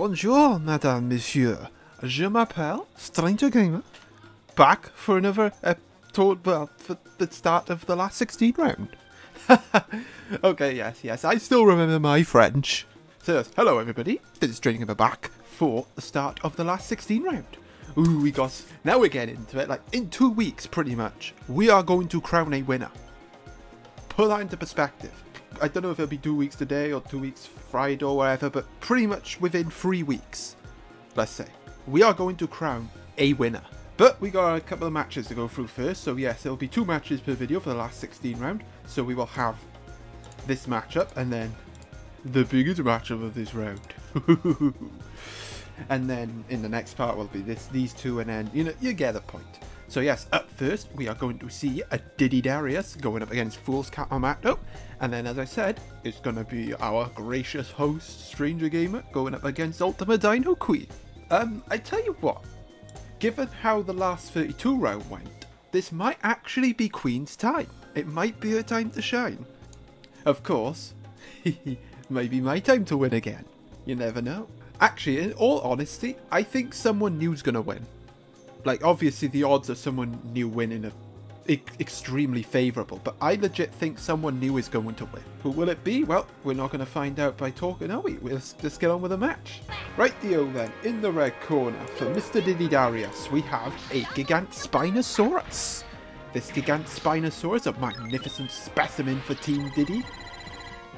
Bonjour, madame, monsieur. Je m'appelle Stranger Gamer. Back for another episode, well, for the start of the last 16th round. Okay, yes, I still remember my French. So, yes, hello everybody. This is Stranger Gamer back for the start of the last 16th round. Ooh, we got... Now we're getting into it, like, in 2 weeks, pretty much. We are going to crown a winner. Put that into perspective. I don't know if it'll be 2 weeks today or 2 weeks Friday or whatever, but pretty much within 3 weeks, let's say, we are going to crown a winner. But we got a couple of matches to go through first, so yes, it'll be 2 matches per video for the last 16 round. So we will have this matchup and then the biggest matchup of this round. And then in the next part will be these two, and then, you know, you get the point. So yes, up first we are going to see a Diddy Darius going up against Foolscap Hamato, and then, as I said, it's going to be our gracious host Stranger Gamer going up against Ultimate Dino Queen. I tell you what, given how the last 32 round went, this might actually be Queen's time. It might be her time to shine. Of course, maybe my time to win again. You never know. Actually, in all honesty, I think someone new's gonna win. Like, obviously the odds of someone new winning are extremely favourable, but I legit think someone new is going to win. Who will it be? Well, we're not gonna find out by talking, are we? Let's just get on with the match. Rightio then, in the red corner for Mr. Diddy Darius, we have a Gigant Spinosaurus. This Gigant Spinosaurus, a magnificent specimen for Team Diddy,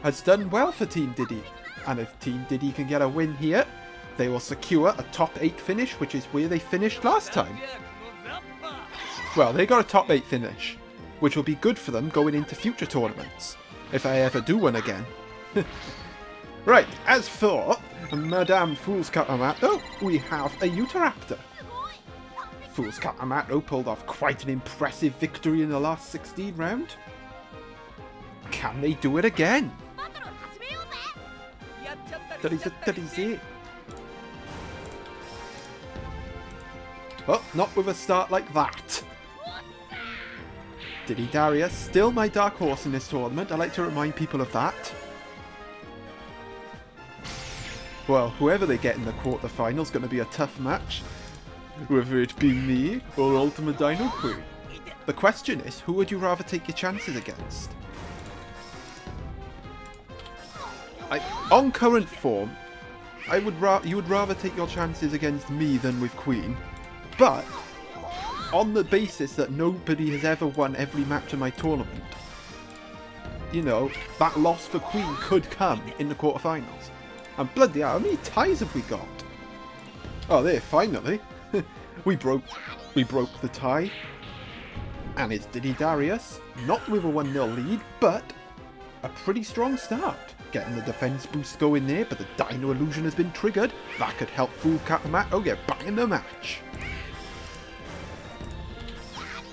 has done well for Team Diddy. And if Team Diddy can get a win here, they will secure a top 8 finish, which is where they finished last time. Well, they got a top 8 finish, which will be good for them going into future tournaments, if I ever do one again. Right, as for Madame Foolscap Hamato, we have a Utahraptor. Foolscap Hamato pulled off quite an impressive victory in the last 16 round. Can they do it again? That is it. Well, not with a start like that. Diddy Darius, still my dark horse in this tournament. I like to remind people of that. Well, whoever they get in the quarterfinals is going to be a tough match. Whether it be me or Ultimate Dino Queen. The question is, who would you rather take your chances against? On current form, you would rather take your chances against me than with Queen, but on the basis that nobody has ever won every match in my tournament, you know, that loss for Queen could come in the quarterfinals. And bloody hell, how many ties have we got? Oh, there, finally. we broke the tie. And it's Diddy Darius, not with a 1-0 lead, but a pretty strong start. Getting the defense boost going there, but the Dino Illusion has been triggered. That could help Foolscap Hamato get back in the match.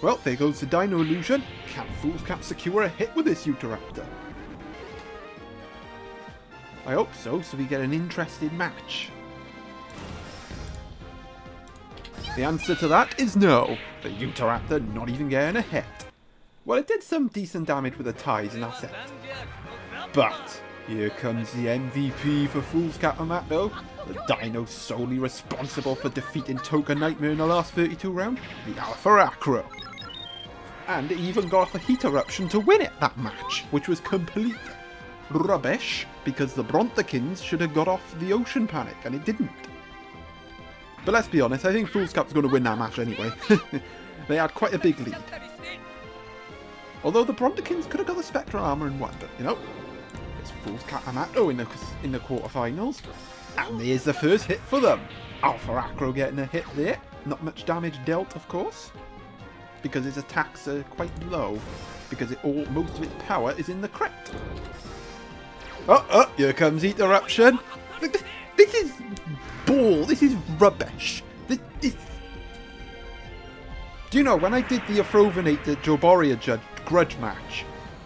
Well, there goes the Dino Illusion. Can Foolscap secure a hit with this Utahraptor? I hope so, so we get an interesting match. The answer to that is no. The Utahraptor not even getting a hit. Well, it did some decent damage with the ties in that set. But here comes the MVP for Foolscap Hamato, the dino solely responsible for defeating Toka Nightmare in the last 32 round, the Alpha Acro. And it even got off a Heat Eruption to win it that match, which was complete rubbish, because the Brontokins should have got off the Ocean Panic, and it didn't. But let's be honest, I think Foolscap's going to win that match anyway. They had quite a big lead. Although the Brontokins could have got the Spectral Armor and won, but you know... It's Foolscap Hamato in the quarterfinals. And there's the first hit for them. Alpha Acro getting a hit there. Not much damage dealt, of course, because his attacks are quite low, because most of its power is in the crit. Oh, here comes Heat Eruption. This is ball. This is rubbish. Do you know, when I did the Afrovenator Jobaria grudge match,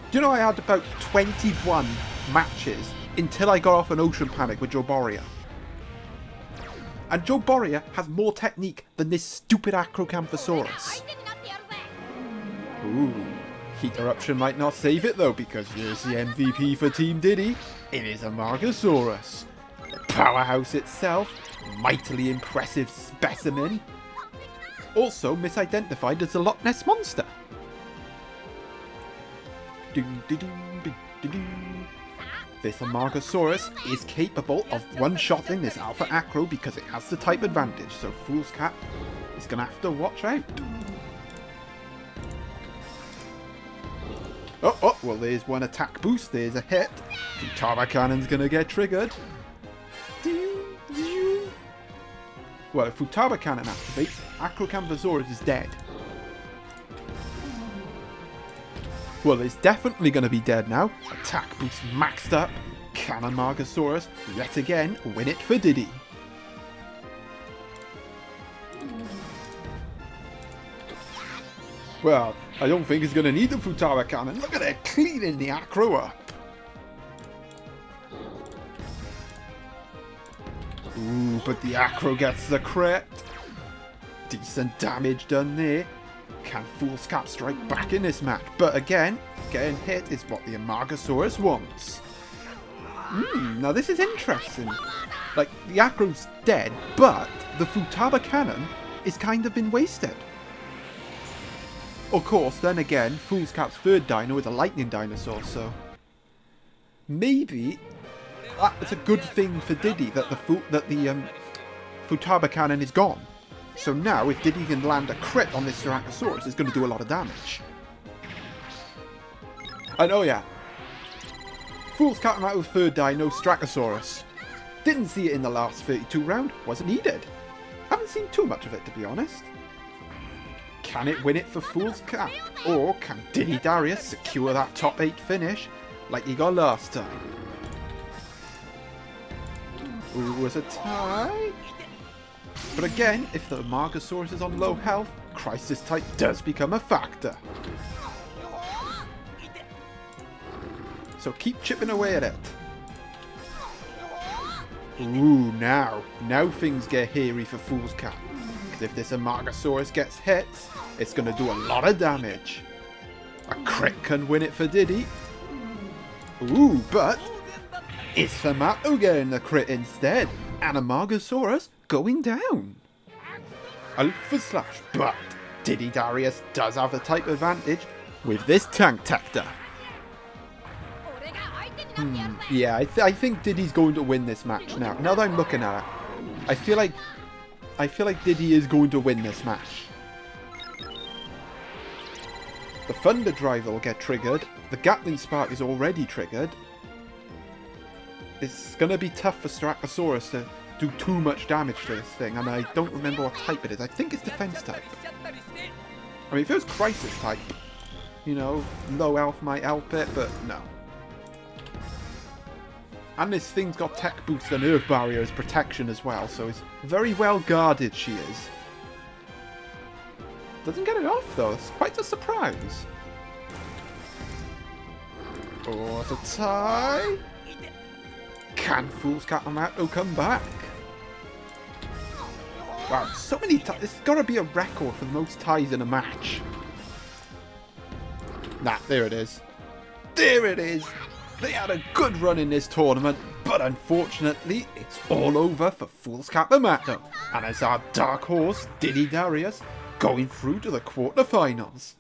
do you know I had about 21... matches until I got off an Ocean Panic with Jobaria. And Jobaria has more technique than this stupid Acrocanthosaurus. Ooh, Heat Eruption might not save it though, because here's the MVP for Team Diddy. It is Amargasaurus. powerhouse itself, mightily impressive specimen, also misidentified as the Loch Ness Monster. This Amargasaurus is capable of one-shotting this Alpha Acro because it has the type advantage, so Foolscap is going to have to watch out. Oh, oh, well there's one attack boost, there's a hit. Futaba Cannon's going to get triggered. Well, if Futaba Cannon activates, Acrocanthosaurus is dead. Well, it's definitely going to be dead now. Attack boost maxed up. Can Amargasaurus yet again win it for Diddy? Well, I don't think he's going to need the Futaba Cannon. Look at it, cleaning the Acro up. Ooh, but the Acro gets the crit. Decent damage done there. Can Foolscap strike back in this match? But again, getting hit is what the Amargasaurus wants. Now this is interesting. Like, the Acro's dead, but the Futaba Cannon is kind of been wasted. Of course, then again, Foolscap's third dino is a lightning dinosaur, so maybe that's a good thing for Diddy that the Futaba Cannon is gone. So now, if Diddy can land a crit on this Strachosaurus, it's going to do a lot of damage. And oh yeah, Foolscap out with third dino, Strachosaurus. Didn't see it in the last 32 round, wasn't needed. Haven't seen too much of it, to be honest. Can it win it for Foolscap? Or can Diddy Darius secure that top 8 finish like he got last time? Ooh, it was a tie. But again, if the Amargasaurus is on low health, Crisis type does become a factor. So keep chipping away at it. Ooh, now things get hairy for Foolscap. Because if this Amargasaurus gets hit, it's going to do a lot of damage. A crit can win it for Diddy. Ooh, but it's Hamato getting the crit instead. And Amargasaurus going down. Alpha slash, but Diddy Darius does have a type advantage with this tank tactor. Yeah, I think Diddy's going to win this match now. Now that I'm looking at it, I feel like Diddy is going to win this match. The Thunder Driver will get triggered. The Gatling Spark is already triggered. It's gonna be tough for Strachosaurus to do too much damage to this thing, and I don't remember what type it is. I think it's defense type. I mean, if it was crisis type, you know, low health might help it, but no. And this thing's got tech boost and earth barrier as protection as well, so it's very well guarded, she is. Doesn't get it off, though. It's quite a surprise. Oh, it's a tie. Can Foolscap Hamato come back? Wow, so many ties. This has got to be a record for the most ties in a match. Nah, there it is. There it is. They had a good run in this tournament, but unfortunately, it's all over for Foolscap Hamato. And it's our dark horse, Diddy Darius, going through to the quarterfinals.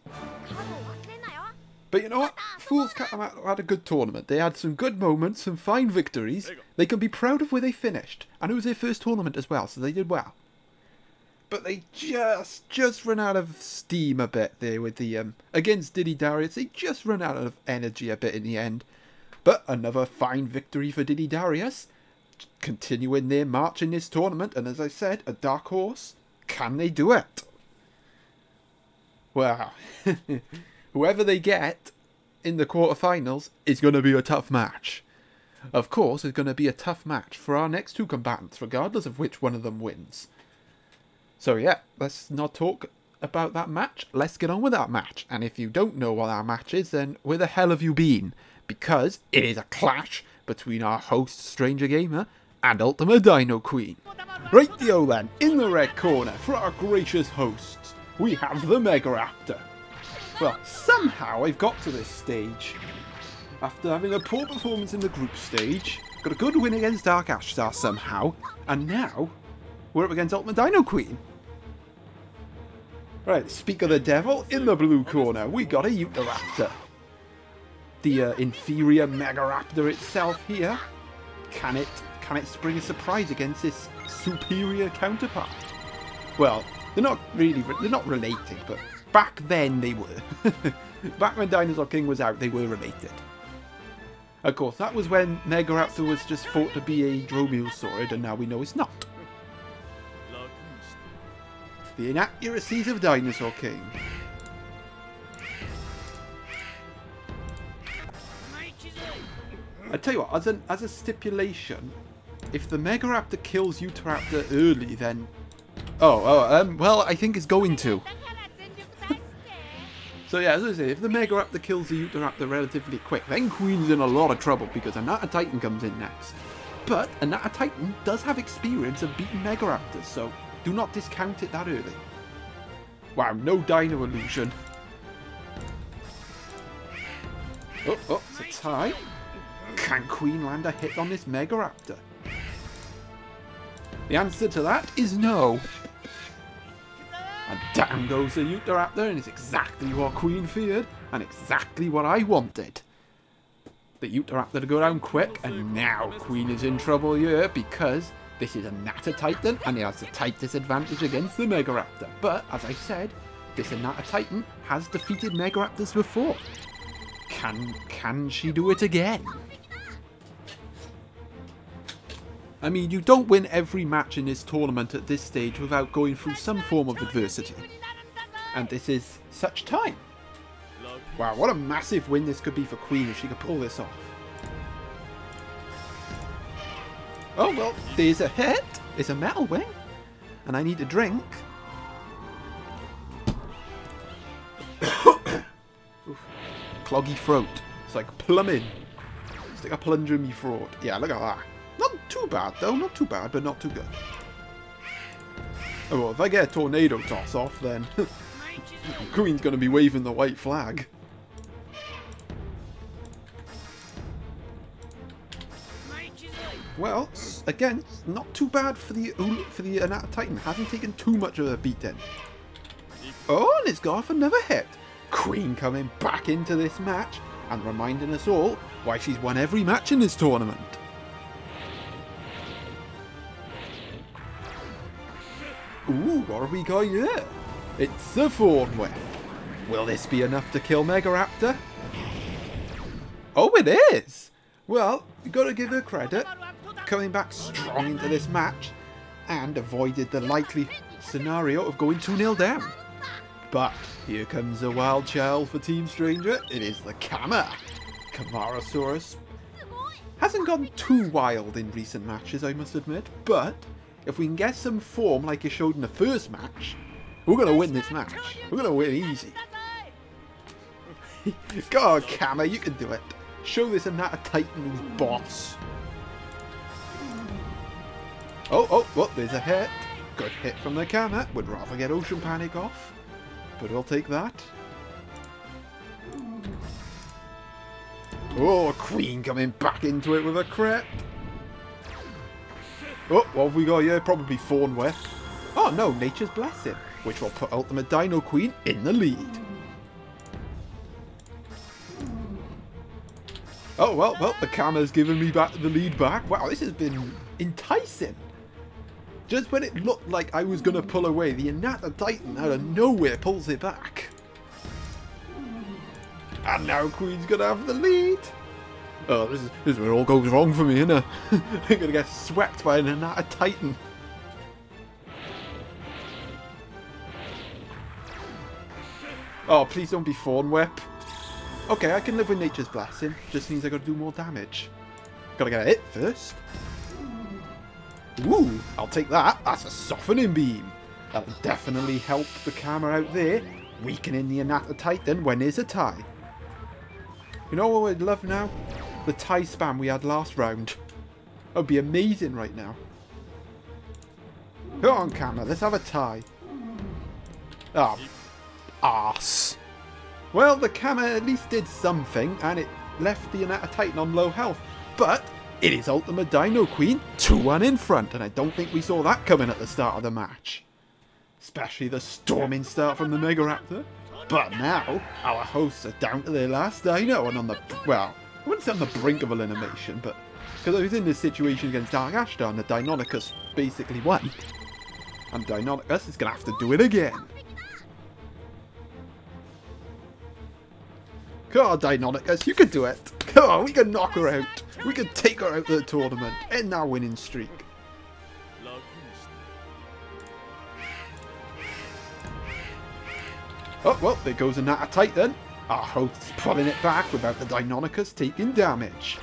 But you know what? Foolscap Hamato had a good tournament. They had some good moments, some fine victories. They can be proud of where they finished. And it was their first tournament as well, so they did well. But they just run out of steam a bit there with the against Diddy Darius. They just run out of energy a bit in the end. But another fine victory for Diddy Darius. Continuing their march in this tournament. And as I said, a dark horse. Can they do it? Wow. Whoever they get in the quarterfinals is going to be a tough match. Of course, it's going to be a tough match for our next two combatants, regardless of which one of them wins. So yeah, let's not talk about that match. Let's get on with that match. And if you don't know what our match is, then where the hell have you been? Because it is a clash between our host, Stranger Gamer, and Ultimate Dino Queen. Rightio then, in the red corner, for our gracious hosts, we have the Megaraptor. Well, somehow I've got to this stage. After having a poor performance in the group stage, Got a good win against Dark Ashtar somehow, and now we're up against Ultimate Dino Queen. Right, speak of the devil, in the blue corner we got a Utahraptor. The inferior Megaraptor itself here. Can it spring a surprise against its superior counterpart? Well, they're not related, but back then they were. Back when Dinosaur King was out, they were related. Of course, that was when Megaraptor was just thought to be a dromaeosaurid, and now we know it's not. The inaccuracies of Dinosaur King. I tell you what, as a stipulation, if the Megaraptor kills Utahraptor early, then... well, I think it's going to. So yeah, as I say, if the Megaraptor kills the Utahraptor relatively quick, then Queen's in a lot of trouble because Anatotitan comes in next. But Anatotitan does have experience of beating Megaraptors, so do not discount it that early. Wow, no Dino Illusion. Oh, it's a tie. Can Queen land a hit on this Megaraptor? The answer to that is no. And down goes the Utahraptor, and it's exactly what Queen feared, and exactly what I wanted. The Utahraptor to go down quick, and now Queen is in trouble here, because this is a Anatotitan, and it has a tight disadvantage against the Megaraptor. But, as I said, this Anatotitan has defeated Megaraptors before. Can she do it again? I mean, you don't win every match in this tournament at this stage without going through some form of adversity. And this is such time. Wow, what a massive win this could be for Queen if she could pull this off. Oh, well, there's a hit. It's a metal wing. And I need a drink. Cloggy throat. It's like plumbing. It's like a plunger in me throat. Yeah, look at that. Not too bad, though. Not too bad, but not too good. Oh, well, if I get a tornado toss off, then Queen's going to be waving the white flag. Well, again, not too bad for the Anatotitan. Hasn't taken too much of a beating. Oh, and it's got off another hit. Queen coming back into this match and reminding us all why she's won every match in this tournament. Ooh, what have we got here? It's a Fawnweb. Will this be enough to kill Megaraptor? Oh, it is! Well, you've got to give her credit. Coming back strong into this match and avoided the likely scenario of going 2-0 down. But here comes a wild child for Team Stranger. It is the Kamarasaurus. Hasn't gone too wild in recent matches, I must admit, but if we can get some form like you showed in the first match, we're going to win this match. We're going to win easy. Go on, Kama, you can do it. Show this Anatotitan who's boss. Oh, there's a hit. Good hit from the Kama. Would rather get Ocean Panic off, but we'll take that. Oh, Queen coming back into it with a crit. Oh, what have we got here? Probably Fawnweb. Oh no, Nature's Blessing, which will put Ultimate Dino Queen in the lead. Oh, well, the camera's given me back the lead back. Wow, this has been enticing. Just when it looked like I was going to pull away, the Anatotitan out of nowhere pulls it back. And now Queen's going to have the lead. Oh, this is where it all goes wrong for me, isn't it? I'm going to get swept by an Anatotitan. Oh, please don't be Fawnweb. Okay, I can live with Nature's Blessing. Just means I got to do more damage. Got to get a hit first. Ooh, I'll take that. That's a Softening Beam. That'll definitely help the camera out there, weakening the Anatotitan when there's a tie. You know what I'd love now? The tie spam we had last round. That would be amazing right now. Put on camera, let's have a tie. Oh, arse. Well, the camera at least did something, and it left the Anatotitan on low health. But It is Ultimate Dino Queen, 2-1 in front, and I don't think we saw that coming at the start of the match. Especially the storming start from the Megaraptor. But now, our hosts are down to their last dino, and on the, well, I wouldn't say on the brink of elimination, but because I was in this situation against Dark Ashtar, and the Deinonychus basically won. And Deinonychus is going to have to do it again. Come on, Deinonychus, you can do it. Come on, we can knock her out. We can take her out of the tournament. End our winning streak. Oh, well, there goes another Titan. Our host's pulling it back without the Deinonychus taking damage.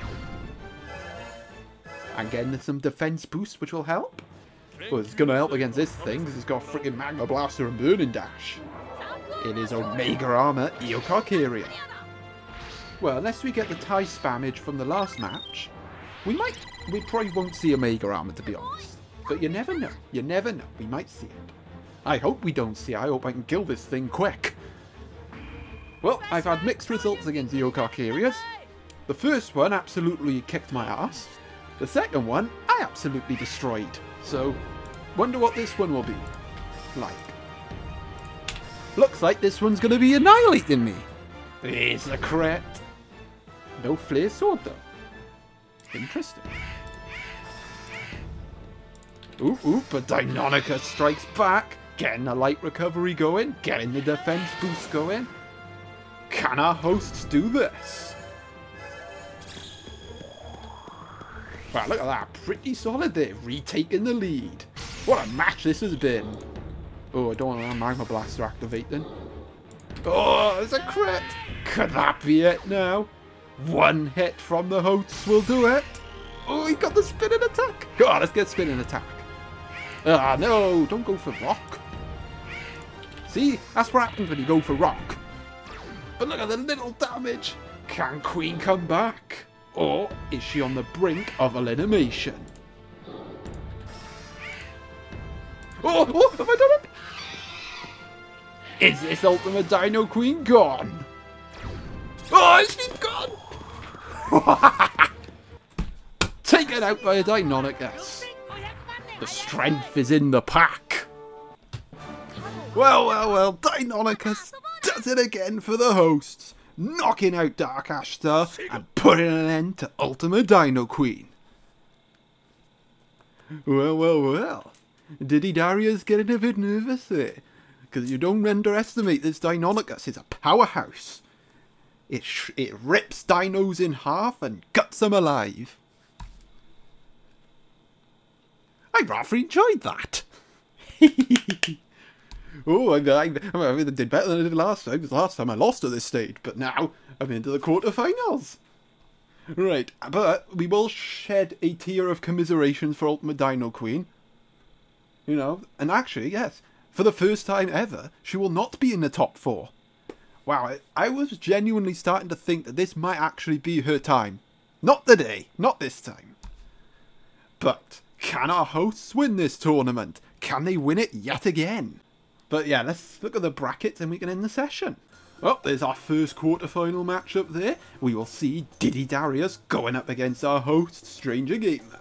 And getting some defense boost, which will help. Well, it's going to help against this thing, because it's got freaking Magma Blaster and Burning Dash. It is Omega Armor, Eocarcharia. Well, unless we get the tie spammage from the last match, we probably won't see Omega Armor, to be honest. But you never know. You never know. We might see it. I hope we don't see it. I hope I can kill this thing quick. Well, I've had mixed results against Eocarcharias. The first one absolutely kicked my ass. The second one, I absolutely destroyed. So, wonder what this one will be like. Looks like this one's going to be annihilating me. There's a crit. No flare sword, though. Interesting. Oop, oop, but Deinonychus strikes back. Getting the light recovery going. Getting the defense boost going. Can our hosts do this? Wow, look at that. Pretty solid there. Retaking the lead. What a match this has been. Oh, I don't want to Magma Blaster activate then. Oh, there's a crit. Could that be it now? One hit from the hosts will do it. Oh, he got the spinning attack. Go on, let's get spinning attack. Ah, no, don't go for rock. See, that's what happens when you go for rock. But look at the little damage. Can Queen come back? Or is she on the brink of elimination? Oh, have I done it? Is this Ultimate Dino Queen gone? Oh, she's gone! Taken out by a Deinonychus. The strength is in the pack. Well, well, well, Deinonychus does it again for the hosts, knocking out Dark Ashtar and putting an end to Ultimate Dino Queen. Well, well, well. Diddy Darius getting a bit nervous there, because you don't underestimate this Deinonychus. It's a powerhouse. It rips dinos in half and guts them alive. I rather enjoyed that. Oh, I did better than I did last time, because last time I lost at this stage, but now I'm into the quarterfinals. Right, but we will shed a tear of commiserations for Ultimate Dino Queen. You know, and actually, yes, for the first time ever, she will not be in the top four. Wow, I was genuinely starting to think that this might actually be her time. Not today, not this time. But can our hosts win this tournament? Can they win it yet again? But yeah, let's look at the brackets and we can end the session. Well, there's our first quarterfinal matchup there. We will see Diddy Darius going up against our host, Stranger Gamer.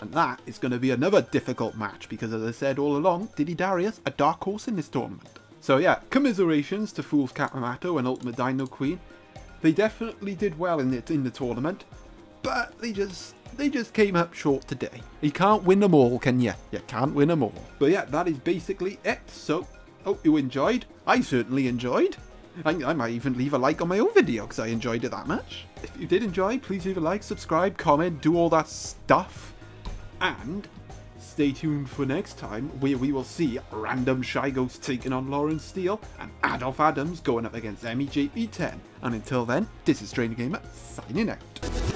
And that is going to be another difficult match because, as I said all along, Diddy Darius, a dark horse in this tournament. So yeah, commiserations to Foolscap Hamato and Ultimate Dino Queen. They definitely did well in the tournament, but they just came up short today. You can't win them all, can you? You can't win them all. But yeah, that is basically it. So, hope you enjoyed. I certainly enjoyed. I might even leave a like on my own video because I enjoyed it that much. If you did enjoy, please leave a like, subscribe, comment, do all that stuff. And stay tuned for next time, where we will see Random Shy Ghost taking on Lauren Steele and Adolf Adams going up against MEJP10. And until then, this is Stranger Gamer signing out.